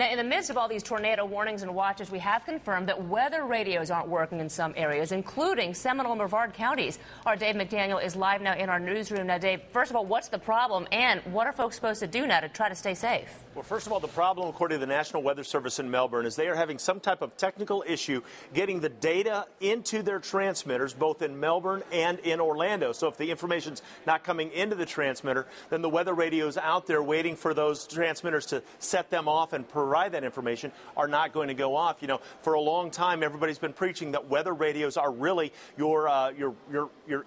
Now, in the midst of all these tornado warnings and watches, we have confirmed that weather radios aren't working in some areas, including Seminole and Brevard counties. Our Dave McDaniel is live now in our newsroom. Now, Dave, first of all, what's the problem, and what are folks supposed to do now to try to stay safe? Well, first of all, the problem, according to the National Weather Service in Melbourne, is they are having some type of technical issue getting the data into their transmitters, both in Melbourne and in Orlando. So if the information's not coming into the transmitter, then the weather radios out there waiting for those transmitters to set them off and provide that information are not going to go off. You know, for a long time, everybody's been preaching that weather radios are really your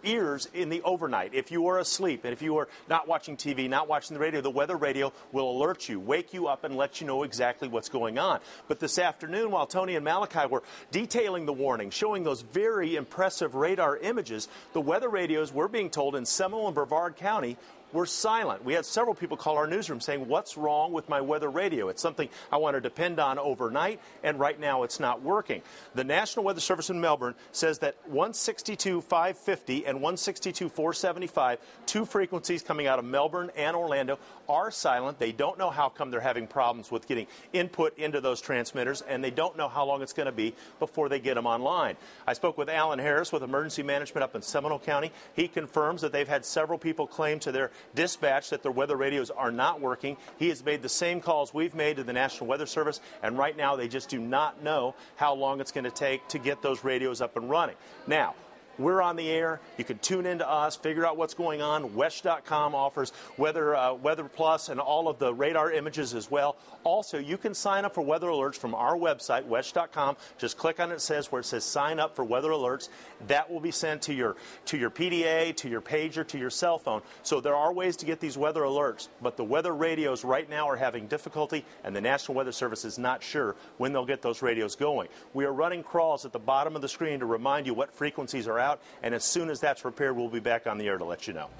ears in the overnight. If you are asleep and if you are not watching TV, not watching the radio, the weather radio will alert you, wake you up, and let you know exactly what's going on. But this afternoon, while Tony and Malachi were detailing the warning, showing those very impressive radar images, the weather radios, we're being told, in Seminole and Brevard County, we're silent. We had several people call our newsroom saying, what's wrong with my weather radio? It's something I want to depend on overnight, and right now it's not working. The National Weather Service in Melbourne says that 162.550 and 162.475, two frequencies coming out of Melbourne and Orlando, are silent. They don't know how come they're having problems with getting input into those transmitters, and they don't know how long it's going to be before they get them online. I spoke with Alan Harris with Emergency Management up in Seminole County. He confirms that they've had several people claim to their dispatch that their weather radios are not working. He has made the same calls we've made to the National Weather Service, and right now they just do not know how long it's going to take to get those radios up and running. Now, we're on the air. You can tune in to us, figure out what's going on. Wesh.com offers Weather, Weather Plus, and all of the radar images as well. Also, you can sign up for weather alerts from our website, Wesh.com. Just click on it, where it says sign up for weather alerts. That will be sent to your PDA, to your pager, to your cell phone. So there are ways to get these weather alerts, but the weather radios right now are having difficulty, and the National Weather Service is not sure when they'll get those radios going. We are running crawls at the bottom of the screen to remind you what frequencies are out, and as soon as that's repaired, we'll be back on the air to let you know.